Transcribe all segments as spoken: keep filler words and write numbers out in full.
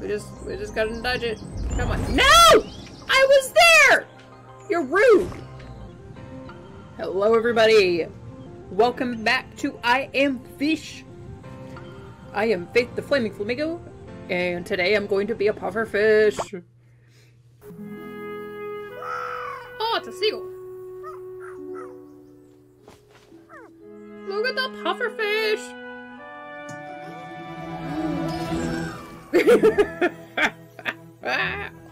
We just, we just gotta dodge it. Come on. No! I was there! You're rude. Hello, everybody. Welcome back to I Am Fish. I am Faith the Flaming Flamingo, and today I'm going to be a pufferfish. Oh, it's a seagull. Look at the pufferfish.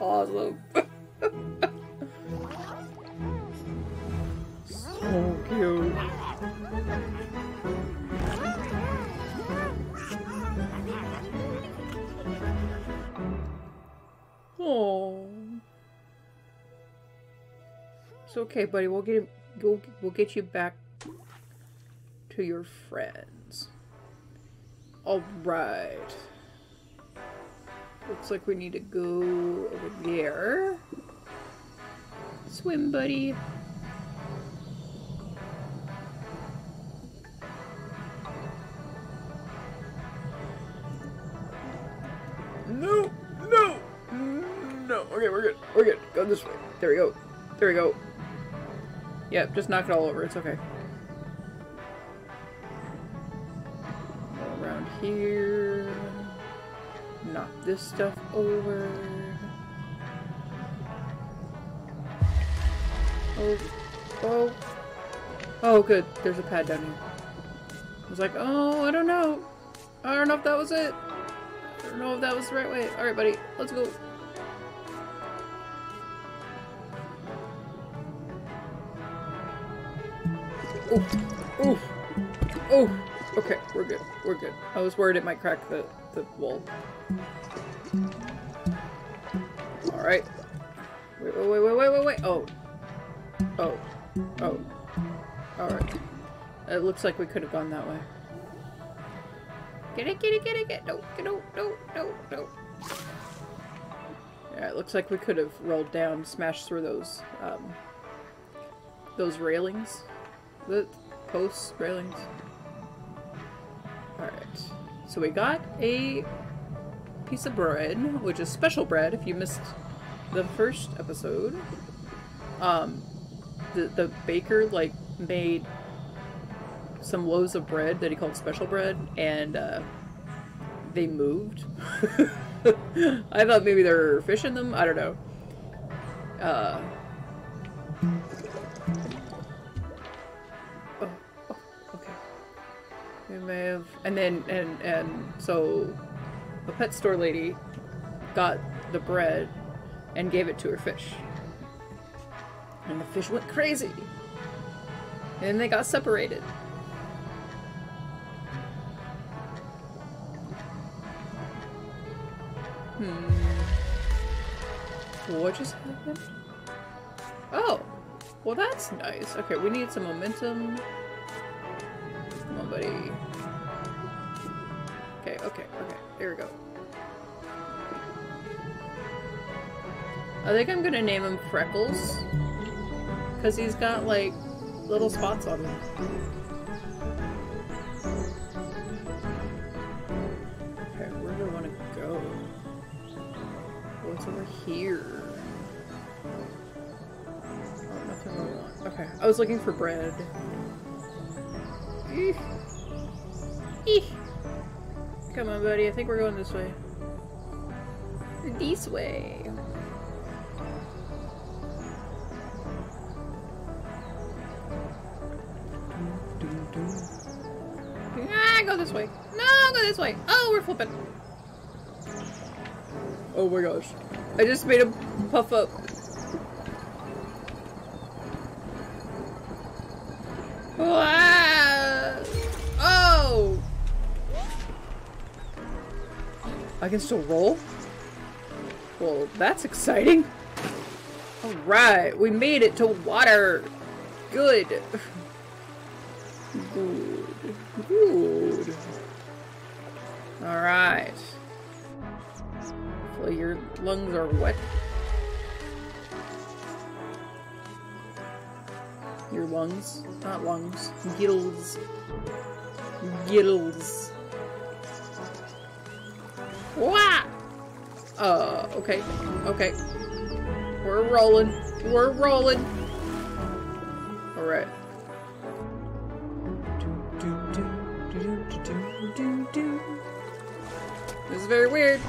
Awesome. So cute. Oh. It's okay, buddy. We'll get him, we'll, we'll get you back to your friends. All right. Looks like we need to go over there. Swim, buddy. No, no, no. Okay, we're good. We're good. Go this way. There we go. There we go. Yep, just knock it all over. It's okay. All around here. Knock this stuff over. Oh, oh, oh, good. There's a pad down here. I was like, oh, I don't know. I don't know if that was it. I don't know if that was the right way. All right, buddy, let's go. Oh, oh, oh. Okay, we're good. We're good. I was worried it might crack the the wall. All right. Wait, wait, wait, wait, wait, wait, wait. Oh, oh, oh. All right. It looks like we could have gone that way. Get it, get it, get it, get it. No, no, no, no, no. Yeah, it looks like we could have rolled down, smashed through those um those railings, the posts, railings. Alright, so we got a piece of bread, which is special bread. If you missed the first episode, um, the, the baker, like, made some loaves of bread that he called special bread, and uh, they moved. I thought maybe there were fish in them, I don't know. Uh, We may have, and then, and, and so the pet store lady got the bread and gave it to her fish. And the fish went crazy. And they got separated. Hmm. What just happened? Oh, well, that's nice. Okay, we need some momentum. Come on, buddy. Okay, okay, okay. Here we go. I think I'm gonna name him Freckles, because he's got, like, little spots on him. Okay, where do I want to go? What's over here? Oh, nothing I want. Okay, I was looking for bread. Come on, buddy. I think we're going this way. This way. Ah, go this way. No, go this way. Oh, we're flipping. Oh my gosh. I just made him puff up. Ah! I can still roll? Well, that's exciting. Alright, we made it to water. Good. Good. Good. Alright. Hopefully your lungs are wet. Your lungs? Not lungs. Giddles. Giddles. Wah! Uh, okay. Okay. We're rolling. We're rolling. Alright. This is very weird.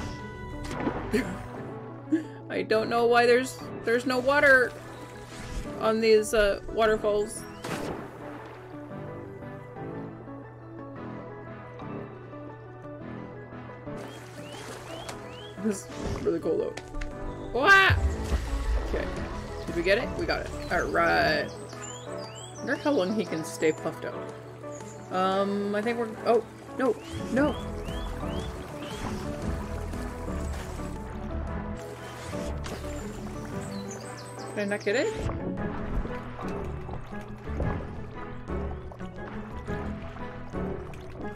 I don't know why there's there's no water on these uh, waterfalls. This is really cool though. What? Okay. Did we get it? We got it. Alright. I wonder how long he can stay puffed up. Um, I think we're... Oh, no. No. Did I not get it?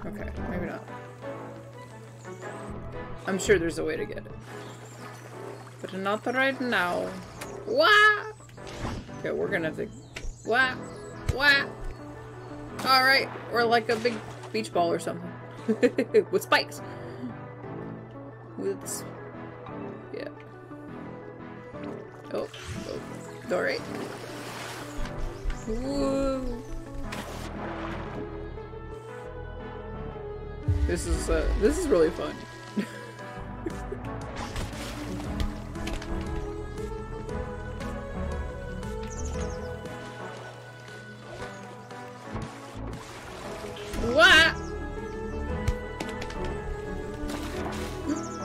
Okay, maybe not. I'm sure there's a way to get it. But not right now. Wah! Okay, we're gonna have to... Wah! Wah! Alright, or like a big beach ball or something. With spikes! With... Sp yeah. Oh. Oh. Alright. Woo! This is, uh, this is really fun. What?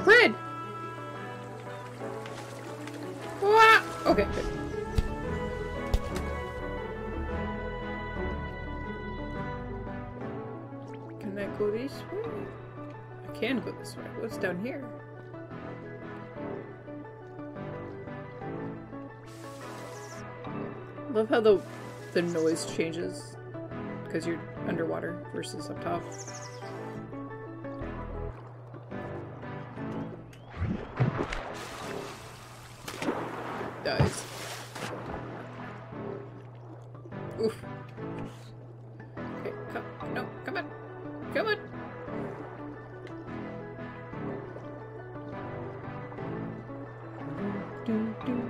Red. What? Okay. Good. Can I go this way? I can go this way. What's down here? Love how the the noise changes because you're underwater versus up top. Dies. Oof. Okay, come, no, come on, come on. Do, do,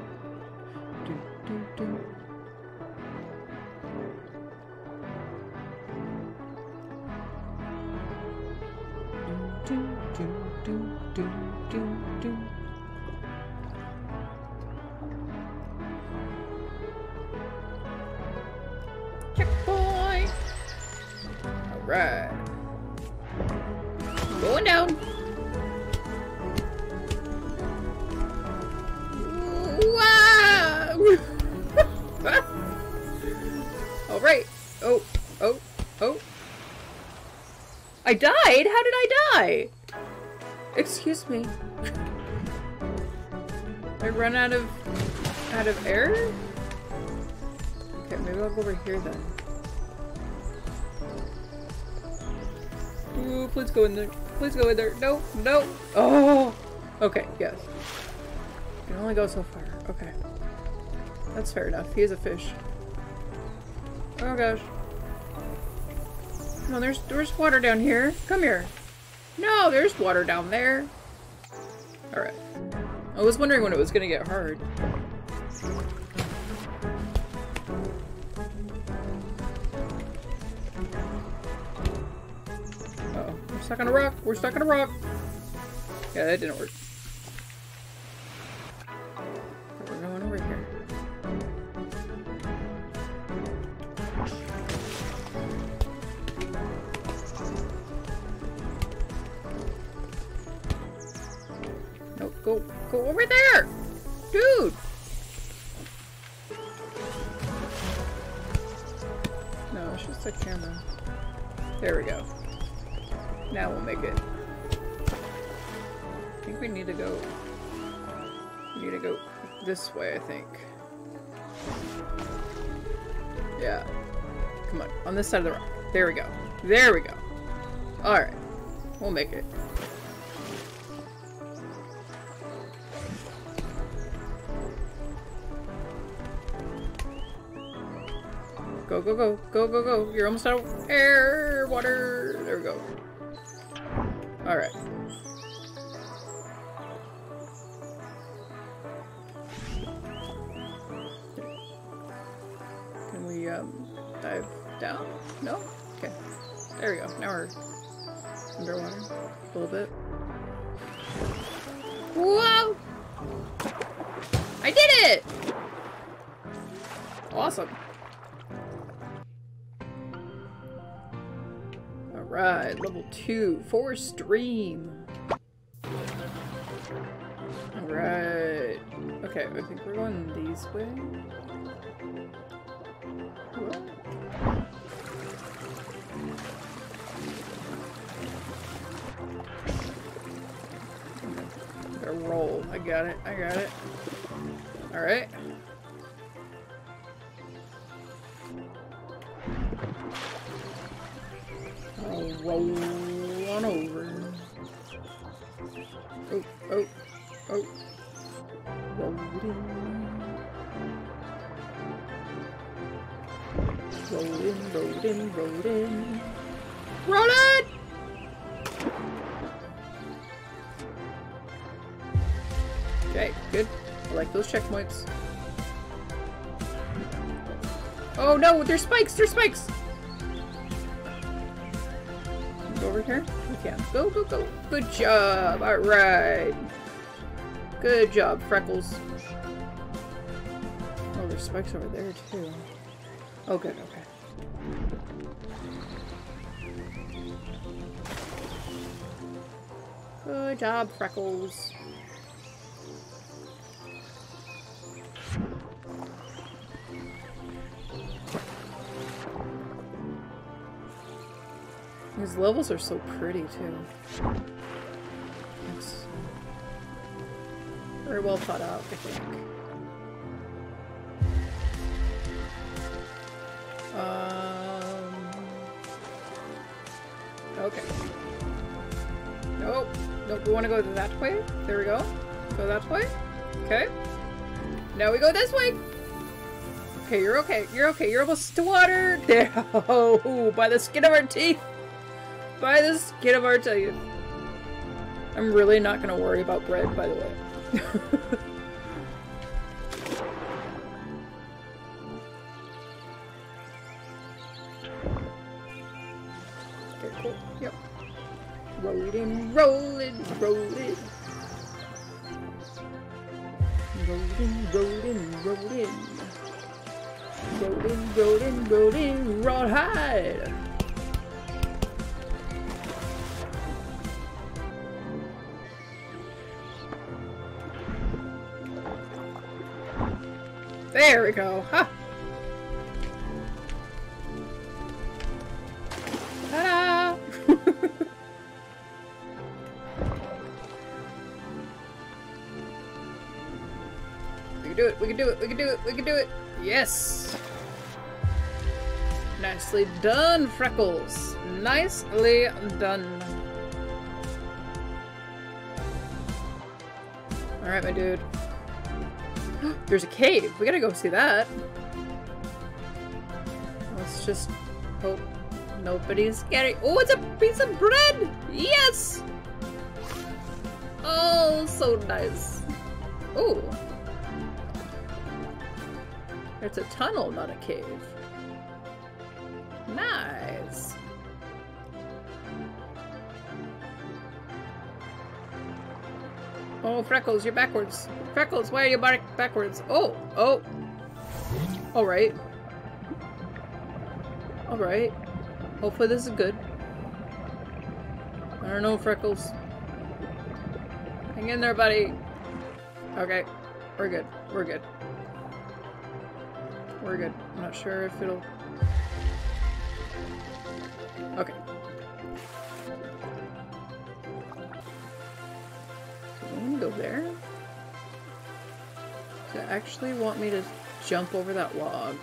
do, do, do. Checkpoint! Alright. Going down! Wow! Alright. Oh, oh, oh. I died? How did I die? Excuse me. I run out of out of air? Okay, maybe I'll go over here then. Ooh, please go in there. Please go in there. No, no. Oh. Okay, yes. You can only go so far. Okay. That's fair enough. He is a fish. Oh gosh. No, there's there's water down here. Come here. No, there's water down there. Alright. I was wondering when it was gonna get hard. Uh-oh. We're stuck on a rock. We're stuck on a rock. Yeah, that didn't work. We're going over here. Go, go over there! Dude! No, it's just a camera. There we go. Now we'll make it. I think we need to go... We need to go this way, I think. Yeah. Come on, on this side of the rock. There we go. There we go. Alright. We'll make it. Go, go, go, go, go, go. You're almost out of air, water. There we go. Alright. down? No? Okay. There we go. Now we're underwater a little bit. Whoa! I did it! Awesome. Alright, level two, for stream. Alright. Okay, I think we're going these way. Gotta roll. I got it. I got it. Alright. I'll roll on over. Oh, oh, oh. Rolling, rolling, rolling. Rolling! Okay, good. I like those checkpoints. Oh no, there's spikes! There's spikes! Go over here? We can. Go, go, go! Good job! Alright! Good job, Freckles. Oh, there's spikes over there too. Oh good, okay. Good job, Freckles. These levels are so pretty too. It's very well thought out, I think. Um. Okay. Nope. Nope. We want to go that way. There we go. Go that way. Okay. Now we go this way. Okay, you're okay. You're okay. You're almost to water. There. Oh, by the skin of our teeth. By the skin of our teeth. I'm really not gonna worry about bread, by the way. Rolling, rolling, rolling. Rolling, rolling, rolling. Rolling, rolling, rolling, rawhide. There we go, huh? Ta-da! We can do it, we can do it, we can do it, we can do it! Yes! Nicely done, Freckles! Nicely done. Alright, my dude. There's a cave! We gotta go see that! Let's just hope nobody's getting— oh, it's a piece of bread! Yes! Oh, so nice. Oh. It's a tunnel, not a cave. Nice. Oh, Freckles, you're backwards. Freckles, why are you back backwards? Oh, oh. All right. All right. Hopefully this is good. I don't know, Freckles. Hang in there, buddy. Okay, we're good. We're good. We're good. I'm not sure if it'll... okay. So we can go there. Does it actually want me to jump over that log?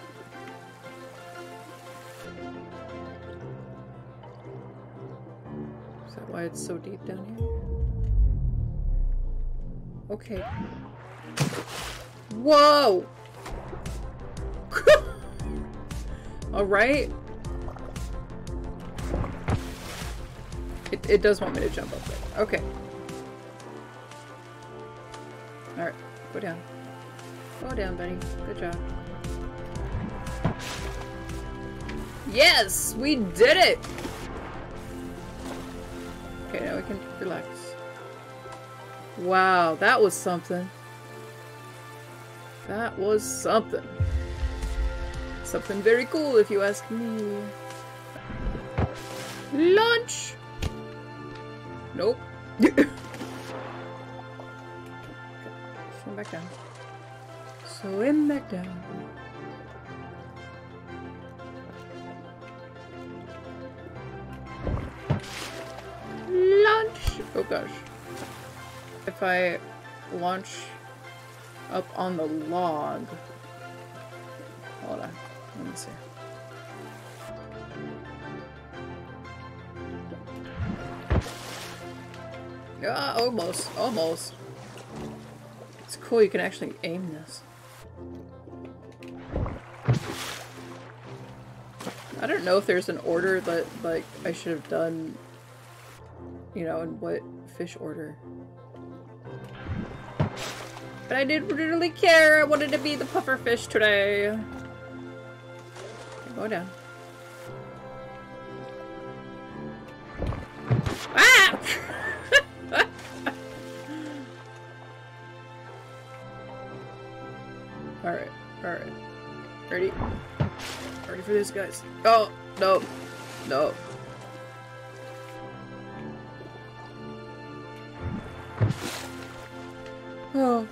Is that why it's so deep down here? Okay. Whoa! Alright. It, it does want me to jump up there. Okay. Alright. Go down. Go down, buddy. Good job. Yes, we did it! Okay, now we can relax. Wow, that was something. That was something. Something very cool, if you ask me. Lunch! Nope. Okay, swim back down. Swim back down. Lunch! Oh gosh. If I launch up on the log. Hold on. Let me see. Ah, almost. Almost. It's cool, you can actually aim this. I don't know if there's an order that, like, I should have done, you know, in what fish order. But I didn't really care. I wanted to be the puffer fish today. Go down. Ah! Alright, alright. Ready? Ready for this, guys? Oh, no. No. Oh.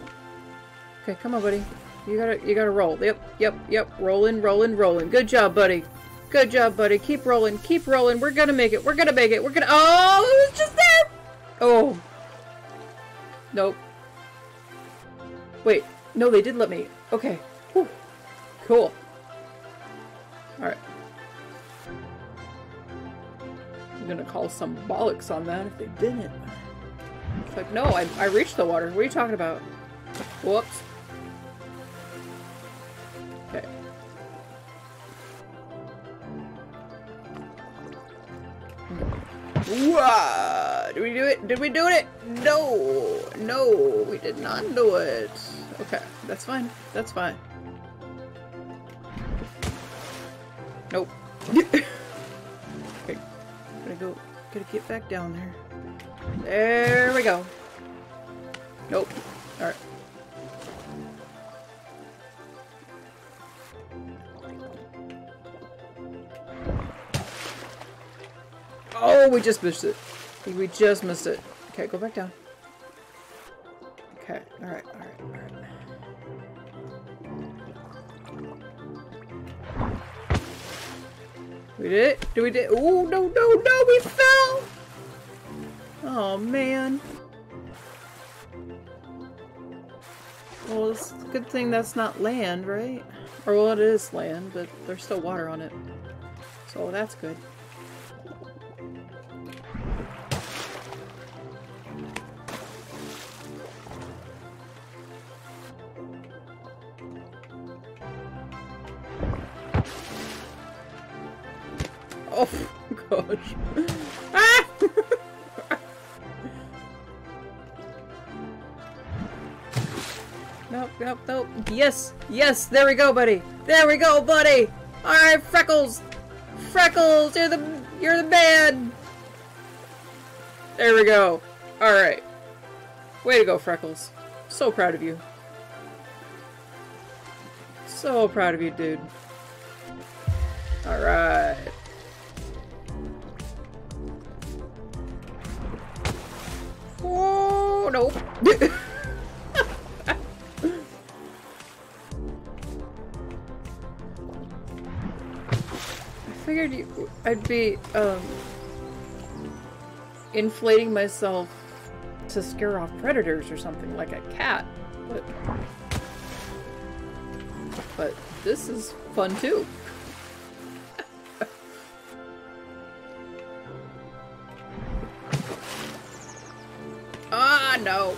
Okay, come on, buddy. You gotta, you gotta roll. Yep, yep, yep. Rolling, rolling, rolling. Good job, buddy. Good job, buddy. Keep rolling, keep rolling. We're gonna make it. We're gonna make it. We're gonna. Oh, it was just there. Oh. Nope. Wait. No, they did let me. Okay. Whew. Cool. All right. I'm gonna call some bollocks on that if they didn't. It's like, no, I, I reached the water. What are you talking about? Whoops. Okay. Whoa! Did we do it? Did we do it? No! No, we did not do it. Okay, that's fine. That's fine. Nope. Okay. Gotta go. Gotta get back down there. There we go. Nope. Alright. Oh, we just missed it. We just missed it. Okay, go back down. Okay, alright, alright, alright. We did it? Did we did- Oh, no, no, no, we fell! Oh, man. Well, it's a good thing that's not land, right? Or, well, it is land, but there's still water on it. So that's good. Oh, gosh. Ah! Nope, nope, nope. Yes, yes, there we go, buddy. There we go, buddy. All right, Freckles. Freckles, you're the, you're the man. There we go. All right. Way to go, Freckles. So proud of you. So proud of you, dude. All right. Oh, no. I figured you, I'd be um, inflating myself to scare off predators or something, like a cat, but, but this is fun too. Ah, no.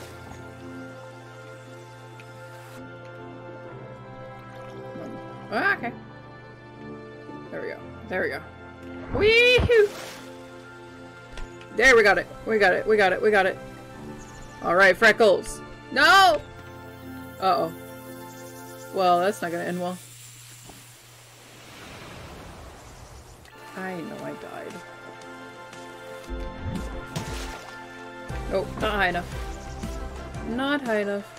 Ah, okay. There we go. There we go. Wee-hoo! There, we got it. We got it. We got it. We got it. Alright, Freckles. No! Uh-oh. Well, that's not gonna end well. I know I died. Oh, not high enough. Not high enough.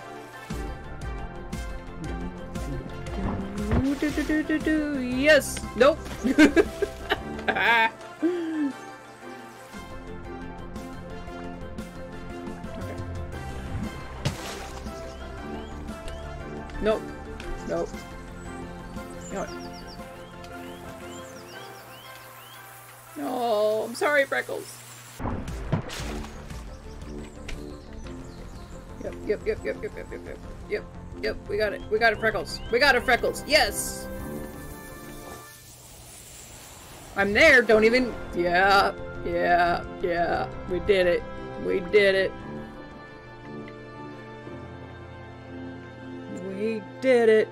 Do, do, do, do, do. Yes! Nope! Okay. Nope. Nope. No. No, I'm sorry, Freckles. Yep, yep, yep, yep, yep, yep, yep, yep. Yep. Yep, we got it. We got it, Freckles. We got it, Freckles. Yes! I'm there. Don't even... Yeah. Yeah. Yeah. We did it. We did it. We did it.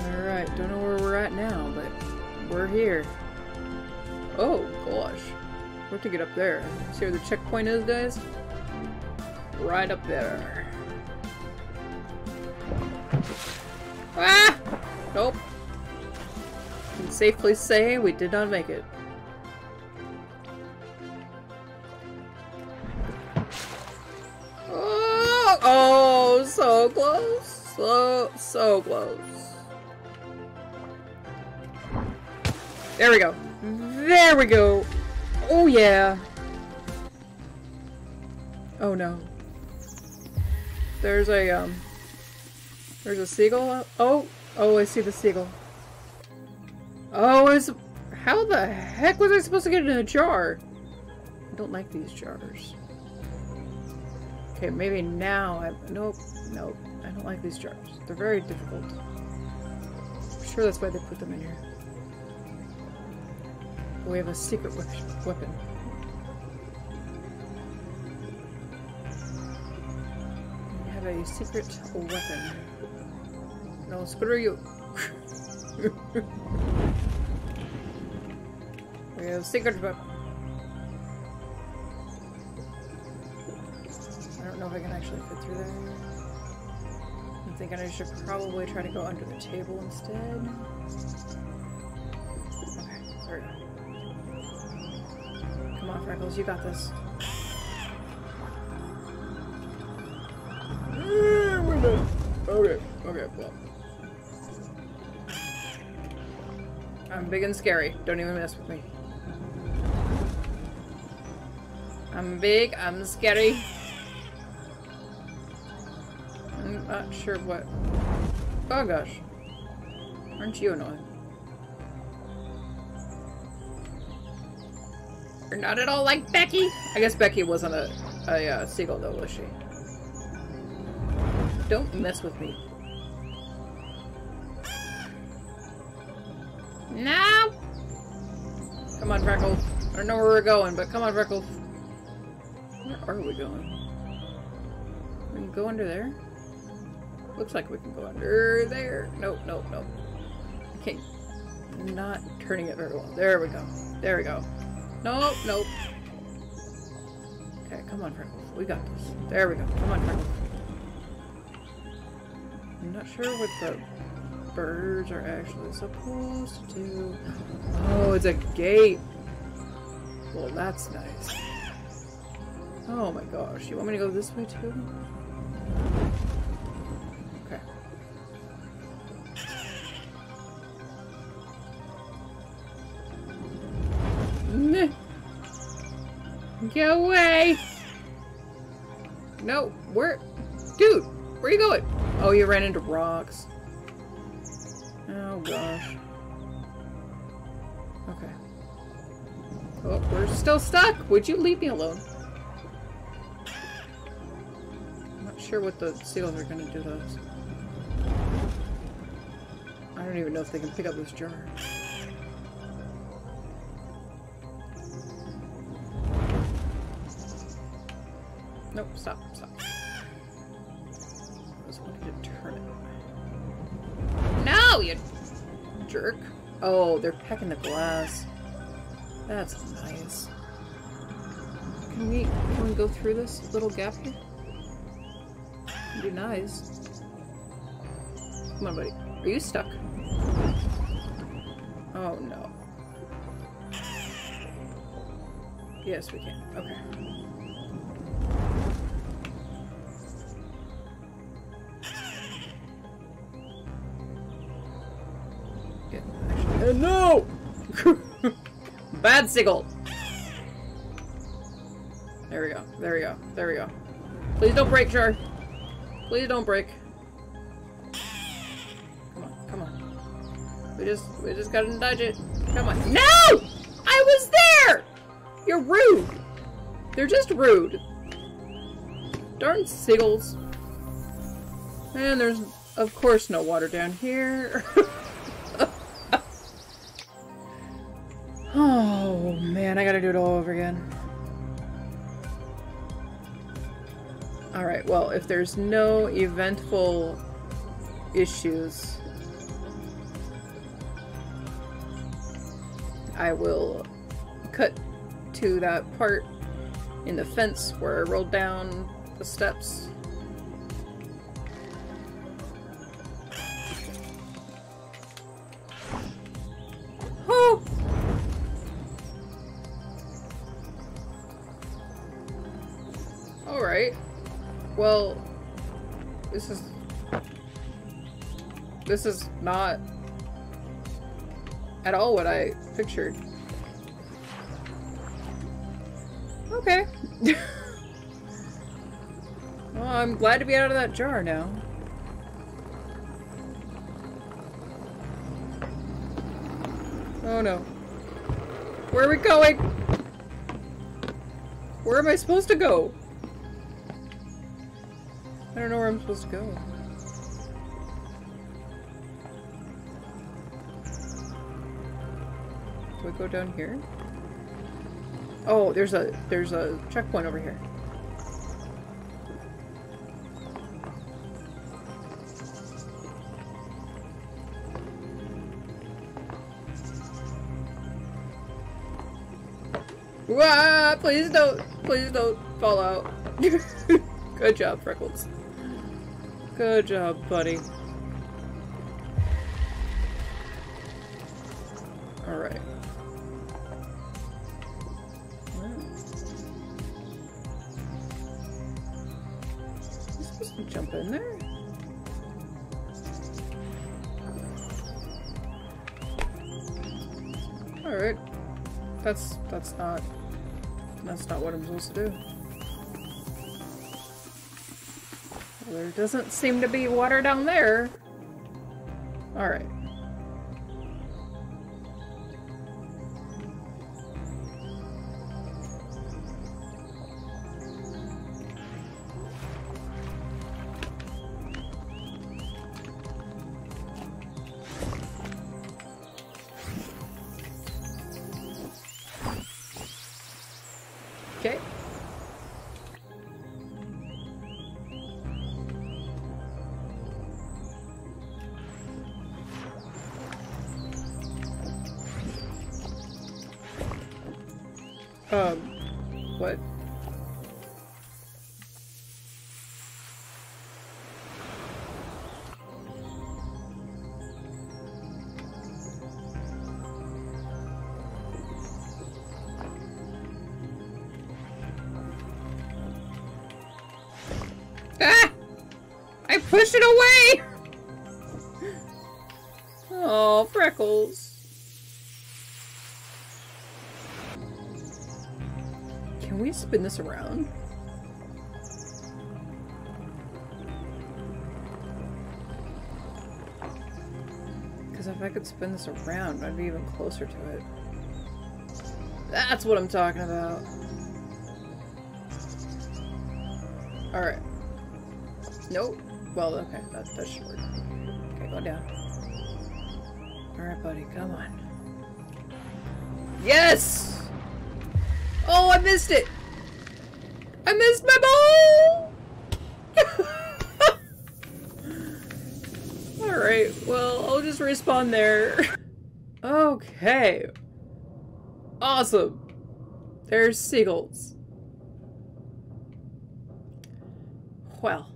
Alright. Don't know where we're at now, but... we're here. Oh, gosh. We have to get up there. See where the checkpoint is, guys? Right up there. Ah! Nope. Can safely say we did not make it. Oh! Oh, so close. So, so close. There we go. There we go. Oh, yeah. Oh, no. There's a, um... There's a seagull. Oh! Oh, I see the seagull. Oh, it's... How the heck was I supposed to get it in a jar? I don't like these jars. Okay, maybe now I... Nope. Nope. I don't like these jars. They're very difficult. I'm sure that's why they put them in here. We have a secret weapon. We have a secret weapon. No, screw you. We have a secret weapon. I don't know if I can actually fit through there. I'm thinking I should probably try to go under the table instead. Okay, there we go. Come on, Freckles, you got this. Yeah, we're done. Okay, okay, well. I'm big and scary. Don't even mess with me. I'm big, I'm scary. I'm not sure what. Oh gosh. Aren't you annoying? Not at all like Becky. I guess Becky wasn't a, a uh, seagull though, was she? Don't mess with me. No! Come on, Freckles. I don't know where we're going, but come on, Freckles. Where are we going? We can go under there? Looks like we can go under there. Nope, nope, nope. Okay. I'm not turning it very well. There we go. There we go. Nope, nope. Okay, come on, Freckles. We got this. There we go. Come on, Freckles. I'm not sure what the birds are actually supposed to do. Oh, it's a gate. Well, that's nice. Oh my gosh. You want me to go this way too? Okay. Get away! No, where? Dude, where are you going? Oh, you ran into rocks. Oh, gosh. Okay. Oh, we're still stuck! Would you leave me alone? I'm not sure what the seals are gonna do those. I don't even know if they can pick up this jar. Nope, stop, stop. I just wanted to turn it. No, you jerk. Oh, they're pecking the glass. That's nice. Can we, can we go through this little gap here? That'd be nice. Come on, buddy. Are you stuck? Oh, no. Yes, we can. Okay. Good. Actually, uh, no! Bad signal! There we go. There we go. There we go. Please don't break, Char. Please don't break. Come on. Come on. We just, we just gotta dodge it. Come on. No! I was there! You're rude! They're just rude. Darn seagulls. And there's, of course, no water down here. Oh, man. I gotta do it all over again. Alright, well, if there's no eventful issues, I will cut to that part in the fence where I rolled down the steps. Oh! Alright. Well, this is, this is not at all what I pictured. Okay. Well, I'm glad to be out of that jar now. Oh no. Where are we going? Where am I supposed to go? I don't know where I'm supposed to go. Do I go down here? Oh, there's a there's a checkpoint over here. Wah! Please don't, please don't fall out. Good job, Freckles. Good job, buddy. All right. Am I supposed to jump in there? All right. That's that's not that's not what I'm supposed to do. There doesn't seem to be water down there. All right. Okay. Um, what? Ah! I pushed it away! Oh, Freckles. Can we spin this around? Because if I could spin this around, I'd be even closer to it. That's what I'm talking about. Alright. Nope. Well, okay. That, that should work. Okay, go down. Alright, buddy. Come on. Yes! Oh, I missed it! I missed my ball! Alright, well, I'll just respawn there. Okay. Awesome. There's seagulls. quail.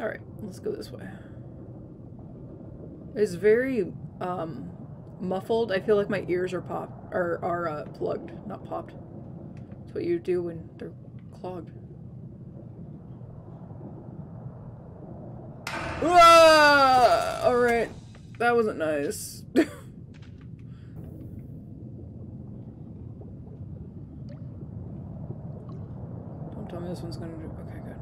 Alright, let's go this way. It's very um, muffled. I feel like my ears are popped, are, are uh, plugged, not popped. That's what you do when they're clogged. Ah! Alright, that wasn't nice. Don't tell me this one's gonna do. Okay, good.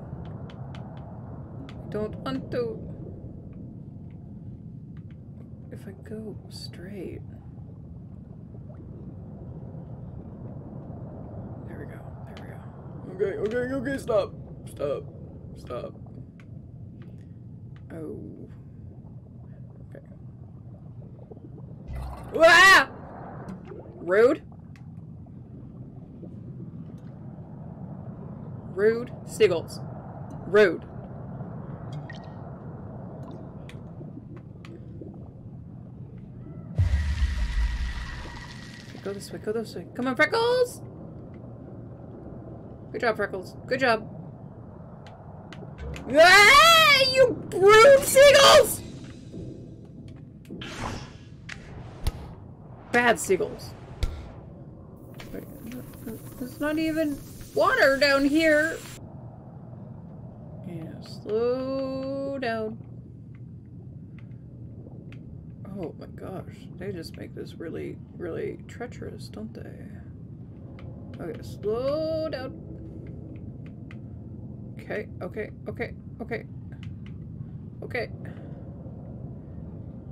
Don't want to. If I go straight. There we go, there we go. Okay, okay, okay, stop. Stop, stop. Oh. Okay. Ah! Rude. Rude. Seagulls. Rude. Okay, go this way, go this way. Come on, Freckles! Good job, Freckles. Good job. Ah! You brood seagulls! Bad seagulls. Wait, there's not even water down here. Yeah, slow down. Oh my gosh, they just make this really, really treacherous, don't they? Okay, slow down. Okay, okay, okay, okay. Okay.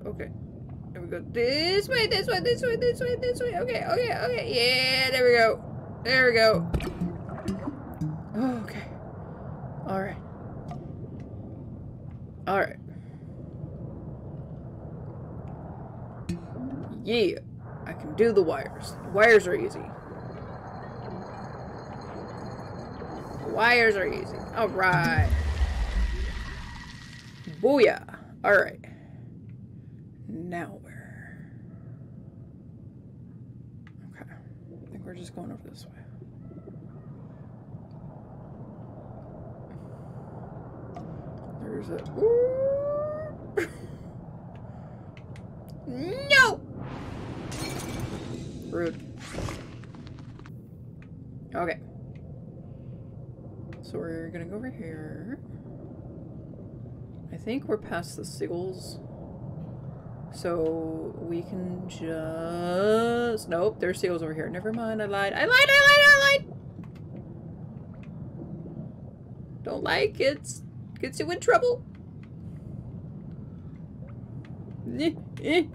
Okay. There we go. This way, this way, this way, this way, this way. Okay, okay, okay. Yeah, there we go. There we go. Oh, okay. Alright. Alright. Yeah. I can do the wires. The wires are easy. The wires are easy. Alright. Booyah! Alright. Now where? Okay. I think we're just going over this way. There's a... No! Rude. Okay. So we're gonna go over here. I think we're past the seagulls, so we can just... Nope, there's seagulls over here. Never mind, I lied. I lied, I lied, I lied! Don't lie, kids. Gets you in trouble. Okay.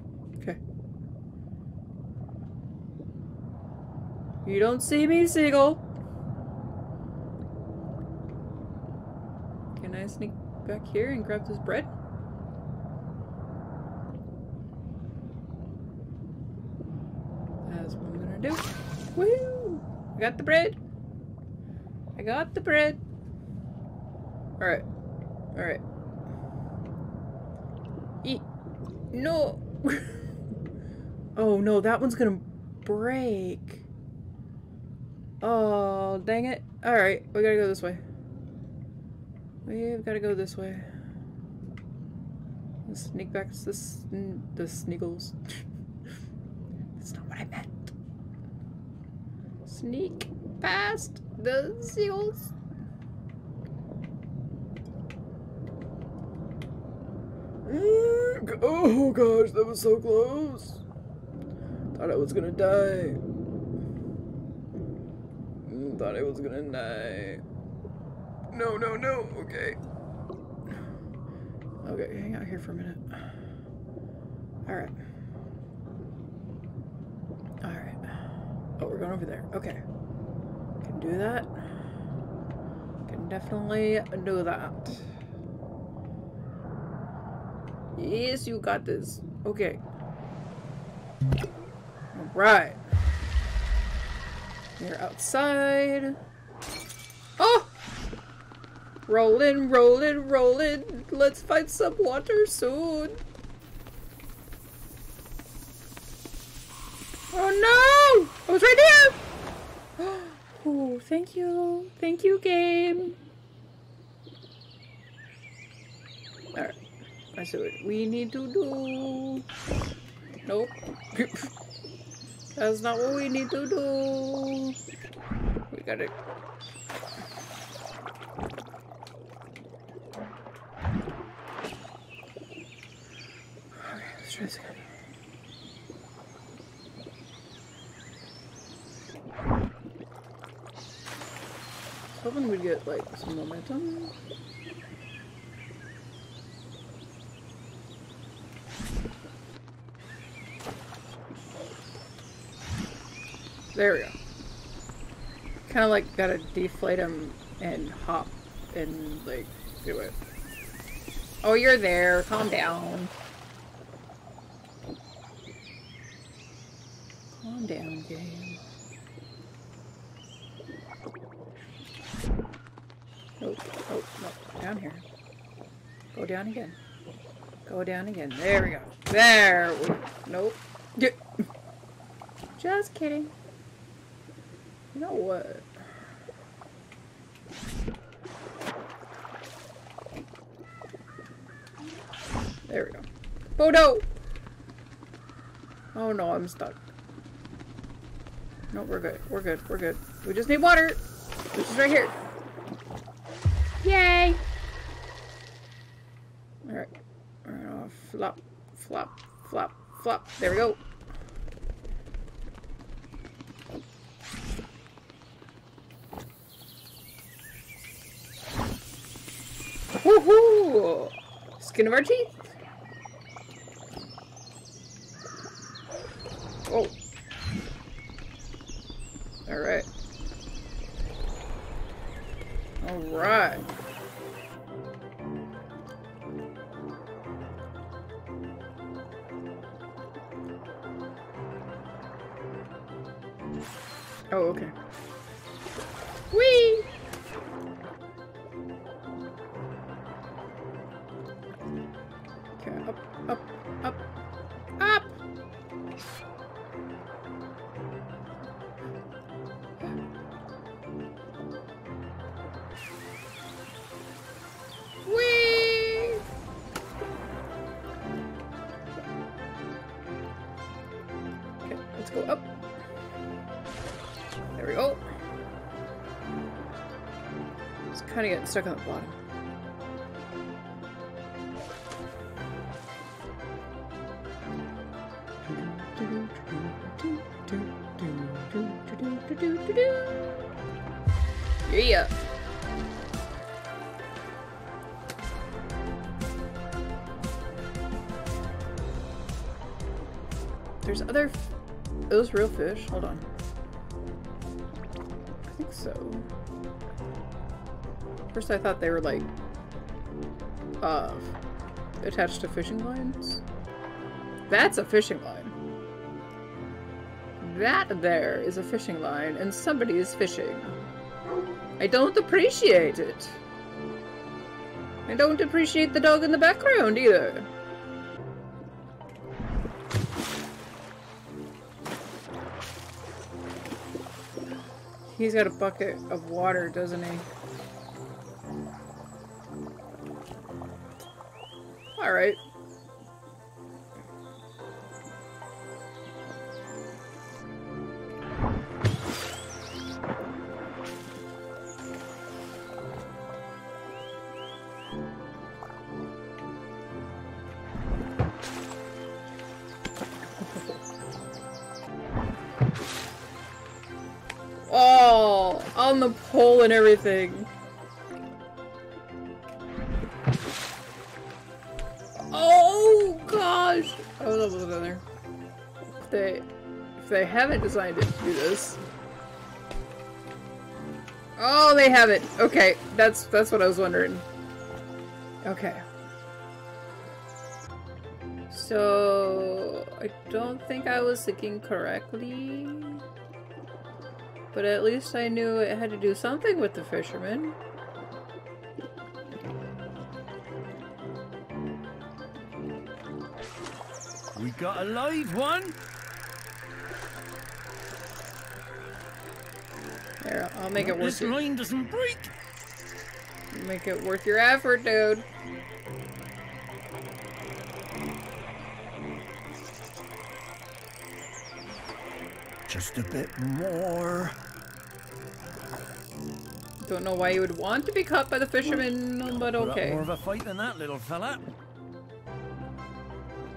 You don't see me, seagull. Can I sneak back here and grab this bread? That's what I'm gonna do. Woo! I got the bread. I got the bread. Alright. Alright. Eat. No! Oh no, that one's gonna break. Oh, dang it. Alright, we gotta go this way. We've got to go this way. Let's sneak back to the, sn the sneagles. That's not what I meant. Sneak past the seals. Oh gosh, that was so close. Thought I was gonna die. Thought I was gonna die. No, no, no. Okay. Okay, hang out here for a minute. Alright. Alright. Oh, we're going over there. Okay. Can do that. Can definitely do that. Yes, you got this. Okay. Alright. You're outside. Oh! Rollin', rollin', rollin'. Let's find some water soon. Oh no! I was right here! Oh, thank you. Thank you, game. Alright. That's what we need to do. Nope. That's not what we need to do. We got it. Okay, let's try this again. Hoping we'd get like some momentum. There we go. Kind of like gotta deflate him and hop and like do it. Oh, you're there. Calm down. Calm down, game. Oh, oh, no. Down here. Go down again. Go down again. There we go. There we go. Nope. Yeah. Just kidding. You know what? There we go. Oh no! Oh no, I'm stuck. No, we're good. We're good. We're good. We just need water! Which is right here. Yay! Alright. Uh, flop, flop, flop, flop. There we go. Woohoo! Skin of our teeth. Oh. Alright. Alright. Oh, okay. Whee! Okay, up, up, up, up! Let's go up. There we go. It's kind of getting stuck on the bottom. Yeah. There's other. Are those real fish? Hold on. I think so. First I thought they were like, uh, attached to fishing lines. That's a fishing line. That there is a fishing line and somebody is fishing. I don't appreciate it. I don't appreciate the dog in the background either. He's got a bucket of water, doesn't he? Alright. On the pole and everything. Oh gosh! I was almost down there. If they, if they haven't designed it to do this. Oh, they haven't. Okay, that's that's what I was wondering. Okay. So I don't think I was thinking correctly. But at least I knew it had to do something with the fisherman. We got a live one! There, I'll make it worth this it. Line doesn't break. Make it worth your effort, dude. Just a bit more. Don't know why you would want to be caught by the fisherman, but okay. More of a fight than that, little fella.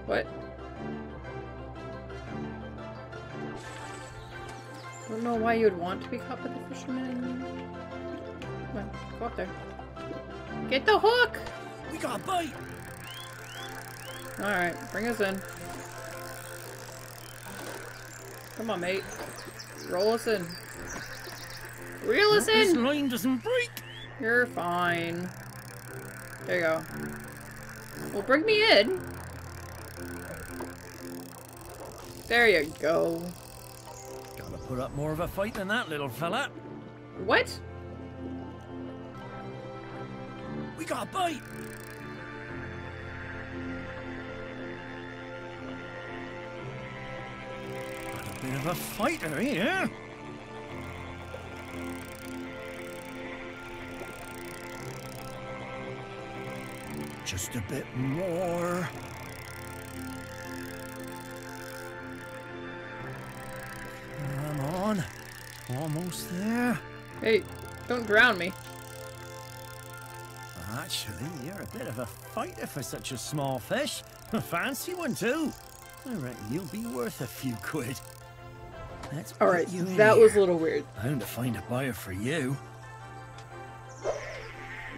What? Don't know why you'd want to be caught by the fisherman. Come on, go up there. Get the hook! We got a bite! Alright, bring us in. Come on, mate. Roll us in. Reel us in! This line doesn't break! You're fine. There you go. Well, bring me in. There you go. Gotta put up more of a fight than that, little fella. What? We got a bite! Got a bit of a fighter here. Just a bit more. Come on. Almost there. Hey, don't drown me. Actually, you're a bit of a fighter for such a small fish. A fancy one, too. I reckon you'll be worth a few quid. Let's All right, you that was here. a little weird. I had to find a buyer for you.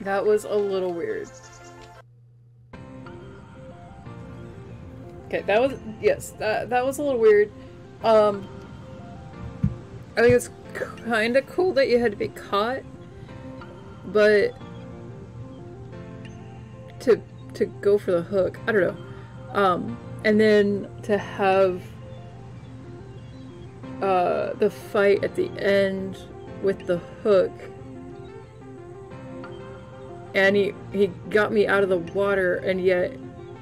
That was a little weird. Okay, that was, yes, that, that was a little weird. Um, I think it's kind of cool that you had to be caught, but to, to go for the hook, I don't know. Um, and then to have uh, the fight at the end with the hook. And he, he got me out of the water, and yet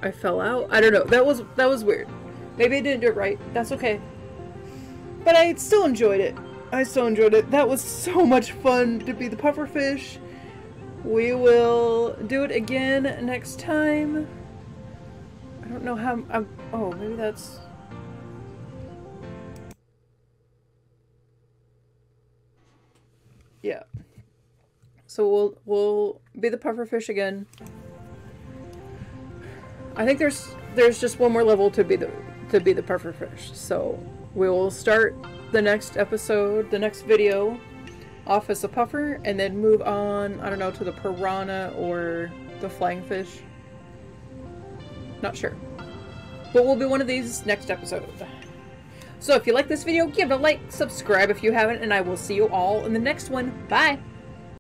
I fell out. I don't know. That was that was weird. Maybe I didn't do it right. That's okay. But I still enjoyed it. I still enjoyed it. That was so much fun to be the pufferfish. We will do it again next time. I don't know how. I'm, oh, maybe that's. Yeah. So we'll we'll be the pufferfish again. I think there's there's just one more level to be the to be the pufferfish. So we will start the next episode, the next video, off as a puffer, and then move on. I don't know, to the piranha or the flying fish. Not sure, but we'll be one of these next episode. So if you like this video, give it a like, subscribe if you haven't, and I will see you all in the next one. Bye.